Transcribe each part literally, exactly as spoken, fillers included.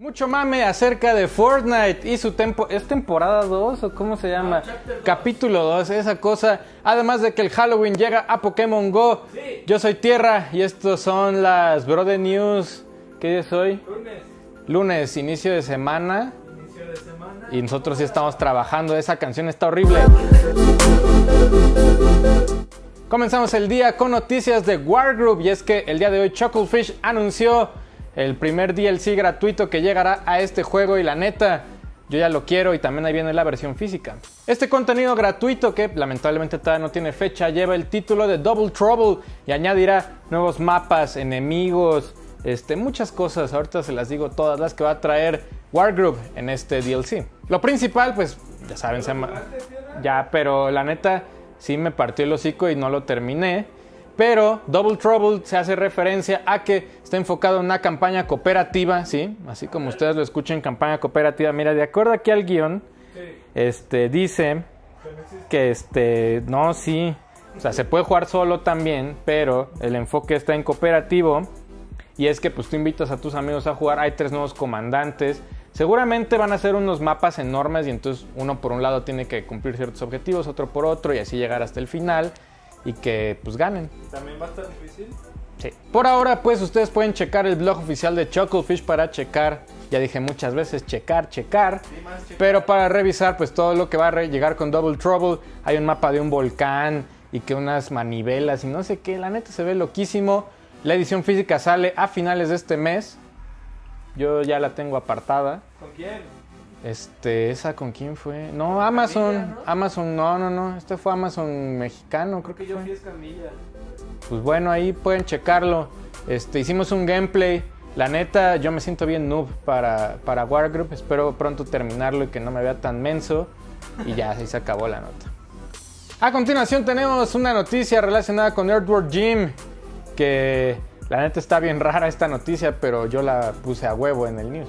Mucho mame acerca de Fortnite y su tempo... ¿Es temporada dos o cómo se llama? Ah, Capítulo dos, esa cosa. Además de que el Halloween llega a Pokémon GO. Sí. Yo soy Tierra y estos son las Brother News. ¿Qué día es hoy? Lunes. Lunes, inicio de semana. Inicio de semana. Y nosotros sí estamos trabajando. Esa canción está horrible. Comenzamos el día con noticias de Wargroove. Y es que el día de hoy Chucklefish anunció el primer D L C gratuito que llegará a este juego y la neta, yo ya lo quiero y también ahí viene la versión física. Este contenido gratuito, que lamentablemente todavía no tiene fecha, lleva el título de Double Trouble y añadirá nuevos mapas, enemigos, este, muchas cosas. Ahorita se las digo todas las que va a traer Wargroove en este D L C. Lo principal, pues ya saben, se llama... ya, pero la neta sí me partió el hocico y no lo terminé. Pero Double Trouble se hace referencia a que está enfocado en una campaña cooperativa, ¿sí? Así como ustedes lo escuchan, campaña cooperativa. Mira, de acuerdo aquí al guión, sí. este, dice que este, no, sí. O sea, se puede jugar solo también, pero el enfoque está en cooperativo. Y es que pues tú invitas a tus amigos a jugar, hay tres nuevos comandantes. Seguramente van a ser unos mapas enormes y entonces uno por un lado tiene que cumplir ciertos objetivos, otro por otro y así llegar hasta el final. Y que pues ganen. ¿También va a estar difícil? Sí. Por ahora pues ustedes pueden checar el blog oficial de Chucklefish para checar, ya dije muchas veces, checar, checar, sí, más checar. Pero para revisar pues todo lo que va a llegar con Double Trouble. Hay un mapa de un volcán y que unas manivelas y no sé qué, la neta se ve loquísimo. La edición física sale a finales de este mes. Yo ya la tengo apartada. ¿Con quién? Este, ¿esa con quién fue? No, Amazon, Camilla, ¿no? Amazon, no, no, no, este fue Amazon mexicano, creo que, que yo fue. Fui a Camilla. Pues bueno, ahí pueden checarlo. Este, hicimos un gameplay. La neta, yo me siento bien noob para, para Wargroove. Espero pronto terminarlo y que no me vea tan menso. Y ya, ahí se acabó la nota. A continuación tenemos una noticia relacionada con Earthworm Jim. Que la neta está bien rara esta noticia, pero yo la puse a huevo en el news.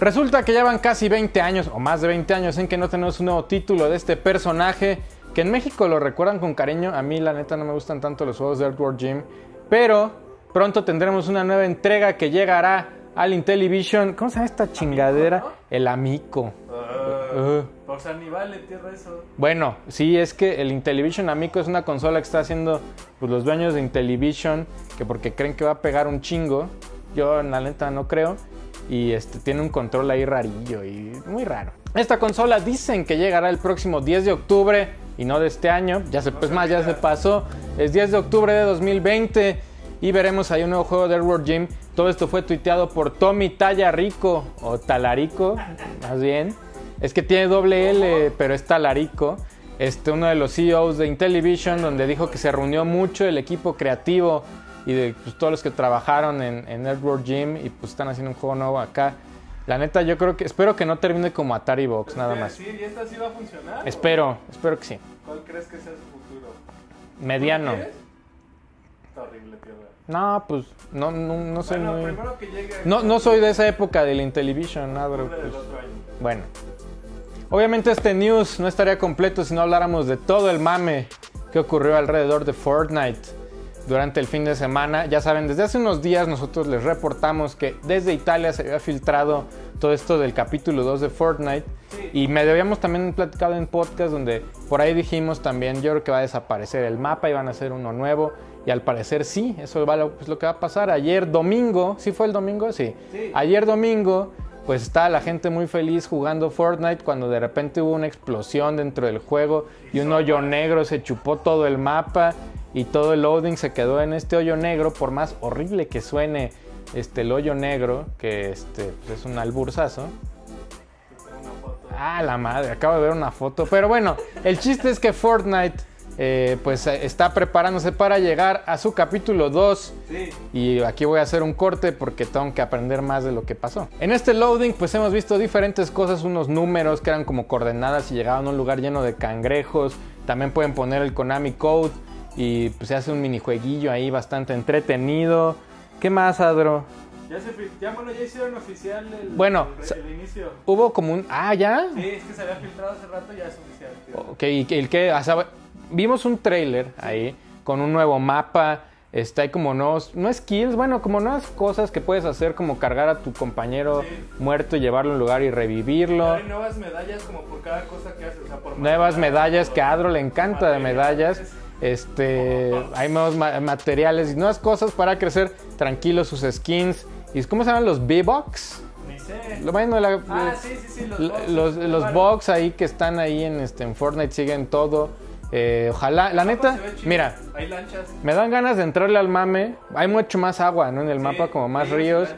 Resulta que ya van casi veinte años o más de veinte años en que no tenemos un nuevo título de este personaje que en México lo recuerdan con cariño. A mí la neta no me gustan tanto los juegos de Earthworm Jim, pero pronto tendremos una nueva entrega que llegará al Intellivision. ¿Cómo se llama esta chingadera? ¿Amico, no? El Amico. Uh, uh. Pues ni vale, tierra eso. Bueno, sí, es que el Intellivision Amico es una consola que está haciendo pues, los dueños de Intellivision, que porque creen que va a pegar un chingo. Yo la neta no creo. Y este, tiene un control ahí rarillo y muy raro. Esta consola dicen que llegará el próximo diez de octubre y no de este año. Ya se, pues más, ya se pasó. Es diez de octubre de dos mil veinte y veremos ahí un nuevo juego de Earthworm Jim. Todo esto fue tuiteado por Tommy Tallarico o Tallarico, más bien. Es que tiene doble L, pero es Tallarico. Este, uno de los C E Os de Intellivision, donde dijo que se reunió mucho el equipo creativo y de pues, todos los que trabajaron en, en Earthworm Jim y pues están haciendo un juego nuevo acá. La neta yo creo que, espero que no termine como Atari Box, nada más. ¿Y esta sí va a funcionar? Espero, o... espero que sí. ¿Cuál crees que sea su futuro? Mediano. Está horrible, tío. No, pues, no, no, no soy bueno, muy... primero que llegue... No, no soy de esa época del Intellivision, nada, bro. Pues... Bueno. Obviamente este news no estaría completo si no habláramos de todo el mame que ocurrió alrededor de Fortnite durante el fin de semana. Ya saben, desde hace unos días nosotros les reportamos que desde Italia se había filtrado todo esto del capítulo dos de Fortnite. Sí. Y me habíamos también platicado en podcast donde por ahí dijimos también, yo creo que va a desaparecer el mapa y van a hacer uno nuevo. Y al parecer sí, eso es pues, lo que va a pasar. Ayer domingo, ¿sí fue el domingo? Sí. sí. Ayer domingo, pues estaba la gente muy feliz jugando Fortnite cuando de repente hubo una explosión dentro del juego y un hoyo negro se chupó todo el mapa. Y todo el loading se quedó en este hoyo negro, por más horrible que suene este, el hoyo negro, que este, pues es un alburzazo. Ah, la madre, acabo de ver una foto. Pero bueno, el chiste es que Fortnite eh, pues está preparándose para llegar a su capítulo dos. Sí. Y aquí voy a hacer un corte porque tengo que aprender más de lo que pasó. En este loading pues hemos visto diferentes cosas, unos números que eran como coordenadas y llegaban a un lugar lleno de cangrejos. También pueden poner el Konami Code. Y pues se hace un minijueguillo ahí bastante entretenido. ¿Qué más, Adro? Ya, se, ya, bueno, ya hicieron oficial el, bueno, el, el inicio. Hubo como un... Ah, ¿ya? Sí, es que se había filtrado hace rato y ya es oficial. Tío. Ok, ¿y el qué? O sea, vimos un trailer ahí con un nuevo mapa. Este, hay como no, no skills, bueno, como no cosas que puedes hacer, como cargar a tu compañero sí. muerto y llevarlo a un lugar y revivirlo. Hay nuevas medallas como por cada cosa que haces. O sea, por nuevas medallas, que a Adro le encanta de medallas. Este, hay nuevos ma materiales y nuevas cosas para crecer tranquilo sus skins. ¿Y cómo se llaman los B-Box? Ni sé. Lo bueno, la, ah, los, sí, sí, sí, los, box, los, los vale. box ahí que están ahí en, este, en Fortnite siguen todo. Eh, ojalá, la neta, mira, hay lanchas. Me dan ganas de entrarle al mame. Hay mucho más agua, ¿no? En el sí, mapa, como más ríos.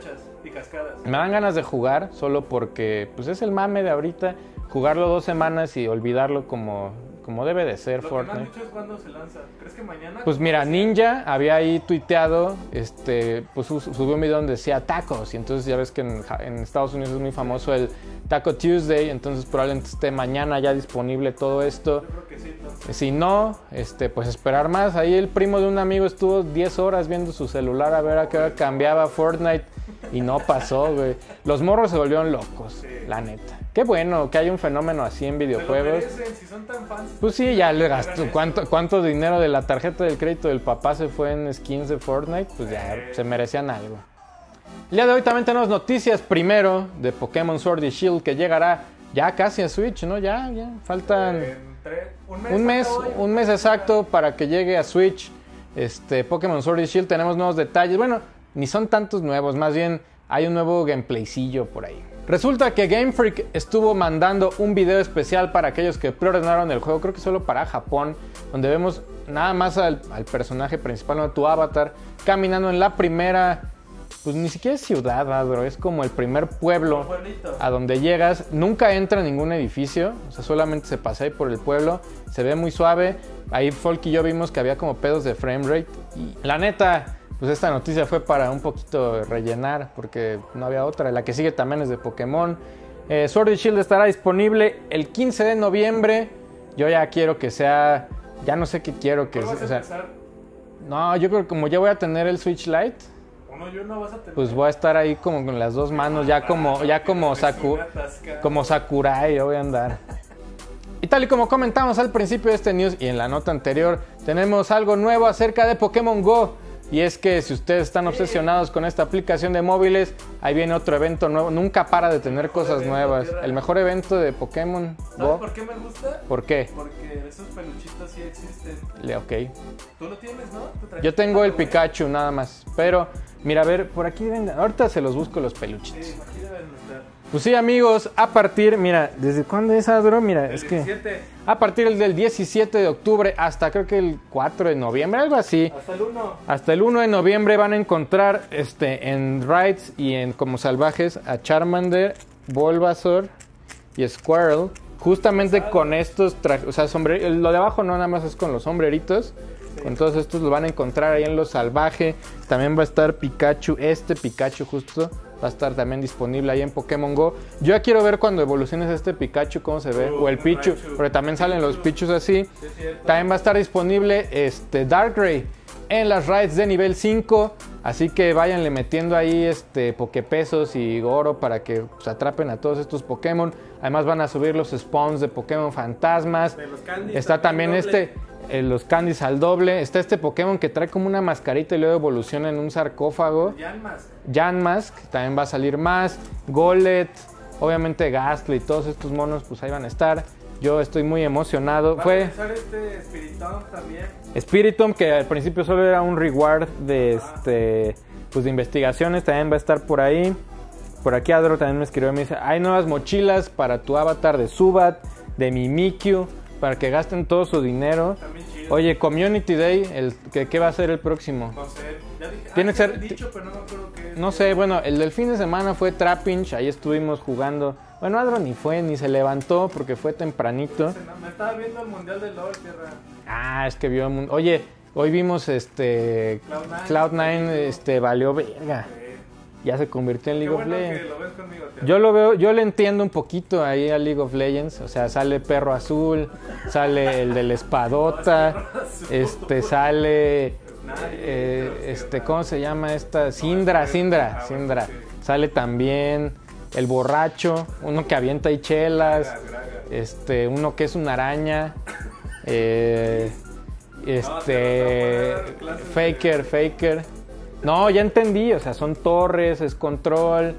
Y y cascadas. Me dan ganas de jugar solo porque pues es el mame de ahorita. Jugarlo dos semanas y olvidarlo como, como debe de ser. Lo Fortnite. Que me han dicho es cuando se lanza. ¿Crees que mañana? Pues mira, Ninja había ahí tuiteado, este, pues subió un video donde decía tacos. Y entonces ya ves que en, en Estados Unidos es muy famoso el Taco Tuesday. Entonces probablemente esté mañana ya disponible todo esto. Yo creo que sí. Si no, este, pues esperar más. Ahí el primo de un amigo estuvo diez horas viendo su celular a ver a qué hora cambiaba Fortnite y no pasó, güey. Los morros se volvieron locos, sí. la neta. Qué bueno que hay un fenómeno así en videojuegos. Se lo merecen, si son tan fans. Pues sí, ya le gastó. ¿Cuánto, ¿Cuánto dinero de la tarjeta del crédito del papá se fue en skins de Fortnite? Pues ya eh. se merecían algo. El día de hoy también tenemos noticias primero de Pokémon Sword y Shield, que llegará ya casi a Switch, ¿no? Ya, ya. Faltan... Eh. Un mes, un, mes, un mes exacto para que llegue a Switch. Este, Pokémon Sword y Shield, tenemos nuevos detalles. Bueno, ni son tantos nuevos, más bien hay un nuevo gameplaycillo por ahí. Resulta que Game Freak estuvo mandando un video especial para aquellos que preordenaron el juego, creo que solo para Japón, donde vemos nada más al, al personaje principal, ¿no? Tu avatar, caminando en la primera... Pues ni siquiera es ciudad, Adro, es como el primer pueblo a donde llegas. Nunca entra en ningún edificio, o sea, solamente se pasea ahí por el pueblo. Se ve muy suave. Ahí Folk y yo vimos que había como pedos de frame rate. Y la neta, pues esta noticia fue para un poquito rellenar, porque no había otra. La que sigue también es de Pokémon. Eh, Sword y Shield estará disponible el quince de noviembre. Yo ya quiero que sea... Ya no sé qué quiero que sea. ¿Vas a empezar? No, yo creo que como ya voy a tener el Switch Lite... No, yo no vas a tener. Pues voy a estar ahí como con las dos manos, ya como, ya como, Saku, como Sakurai, yo voy a andar. Y tal y como comentamos al principio de este news y en la nota anterior, tenemos algo nuevo acerca de Pokémon GO. Y es que si ustedes están obsesionados con esta aplicación de móviles, ahí viene otro evento nuevo. Nunca para de tener cosas nuevas. El mejor evento de Pokémon GO. ¿Sabes por qué me gusta? ¿Por qué? Porque esos peluchitos sí existen. Le, ok. ¿Tú lo tienes, no? Yo tengo el Pikachu nada más. Pero, mira, a ver, por aquí vengan. Ahorita se los busco los peluchitos. Sí, aquí deben estar. Pues sí, amigos, a partir, mira, ¿desde cuándo es, Adro? Mira, el es diecisiete. Que a partir del diecisiete de octubre hasta creo que el cuatro de noviembre, algo así. Hasta el uno. Hasta el uno de noviembre van a encontrar este, en Raids y en como salvajes a Charmander, Bulbasaur y Squirtle. Justamente con estos trajes, o sea, sombrero, lo de abajo no, nada más es con los sombreritos. Sí. Con todos estos los van a encontrar ahí en lo salvaje. También va a estar Pikachu, este Pikachu justo. Va a estar también disponible ahí en Pokémon GO. Yo ya quiero ver cuando evoluciones este Pikachu, cómo se ve. Uh, o el Pichu, porque también salen los Pichus así. También va a estar disponible este Darkrai en las raids de nivel cinco. Así que váyanle metiendo ahí este Poképesos y oro para que pues, atrapen a todos estos Pokémon. Además van a subir los spawns de Pokémon fantasmas. De los candies, está también este... los candies al doble. Está este Pokémon que trae como una mascarita y luego evoluciona en un sarcófago. Janmask. Janmask, también va a salir más. Golet, obviamente Gastly, todos estos monos, pues ahí van a estar. Yo estoy muy emocionado. Va Fue... a empezar este Spiritomb también. Spiritomb, que al principio solo era un reward de, ah. este, pues de investigaciones, también va a estar por ahí. Por aquí Adro también me escribió y me dice, hay nuevas mochilas para tu avatar de Zubat, de Mimikyu, para que gasten todo su dinero. Oye, Community Day, el, ¿qué, ¿qué va a ser el próximo? No sé, ya dije, tiene ah, que ser, dicho, pero no me acuerdo qué es. No sé, bueno, el del fin de semana fue Trapinch, ahí estuvimos jugando. Bueno, Adro ni fue, ni se levantó porque fue tempranito. Me estaba viendo el Mundial de LoL, tierra. Ah, es que vio el mundo. Oye, hoy vimos este... Cloud nine, este, valió verga. Ya se convirtió en League bueno of Legends. Lo ves conmigo, yo lo veo, yo le entiendo un poquito ahí a League of Legends. O sea, sale Perro Azul, sale el de la espadota, este sale, eh, este, ¿cómo se llama esta? Sindra, Sindra, Sindra. Sale también el borracho, uno que avienta ahí chelas, este, uno que es una araña. Eh, Este. No, Faker, Faker. No, ya entendí. O sea, son torres, es control,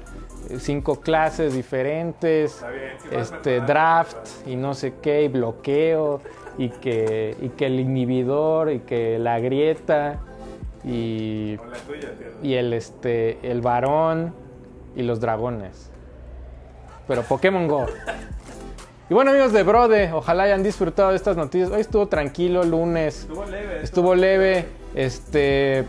cinco clases diferentes. Está bien, sí, este, draft y no sé qué, y bloqueo, y que, y que el inhibidor, y que la grieta, y, la tuya, y el, este, el varón, y los dragones. Pero Pokémon Go. Y bueno, amigos de Brode, ojalá hayan disfrutado de estas noticias. Hoy estuvo tranquilo, lunes. Estuvo leve. Estuvo leve. Este,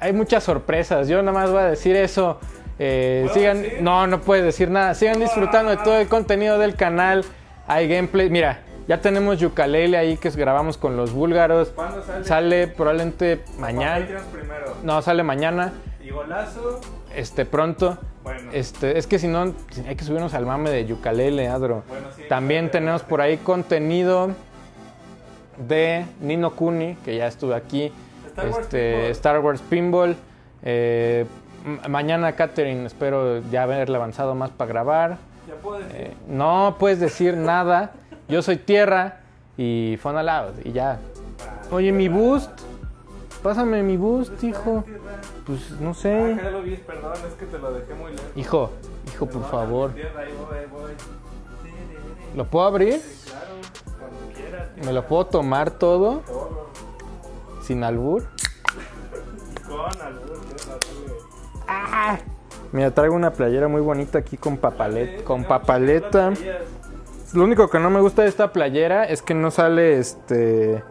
hay muchas sorpresas. Yo nada más voy a decir eso. Eh, sigan, decir? No, no puedes decir nada. Sigan disfrutando de todo el contenido del canal. Hay gameplay. Mira, ya tenemos Yukalele ahí que grabamos con los búlgaros. ¿Cuándo sale? Sale probablemente mañana. Primero? No, sale mañana. ¿Y golazo? Este, pronto. Bueno. Este, es que si no, hay que subirnos al mame de Yukalele, Adro. Bueno, sí, también vale, tenemos vale. por ahí contenido de Nino Kuni, que ya estuve aquí. Star Wars este, Pinball. Star Wars Pinball. Eh, mañana, Catherine, espero ya haberle avanzado más para grabar. ¿Ya puedo decir? Eh, no puedes decir nada. Yo soy Tierra y Fun Aloud, y ya. Vale, Oye, mi boost. Pásame mi boost, hijo. Pues no sé. Ah, lo vi, perdón, es que te lo dejé muy lejos. Hijo, hijo, perdón, por favor. Tierra, ahí voy, ahí voy. ¿Lo puedo abrir? Sí, claro, cuando quieras. ¿Me lo puedo tomar todo? Todo. ¿Sin albur? Con albur, ¡ah! Mira, traigo una playera muy bonita aquí con papaleta. Sí, con papaleta. Lo único que no me gusta de esta playera es que no sale este.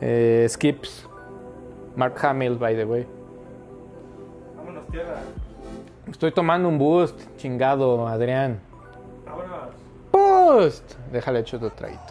Eh, skips. Mark Hamill, by the way. Vámonos, Tierra. Estoy tomando un boost, chingado, Adrián. Vámonos. ¡Boost! Déjale hecho otro traguito.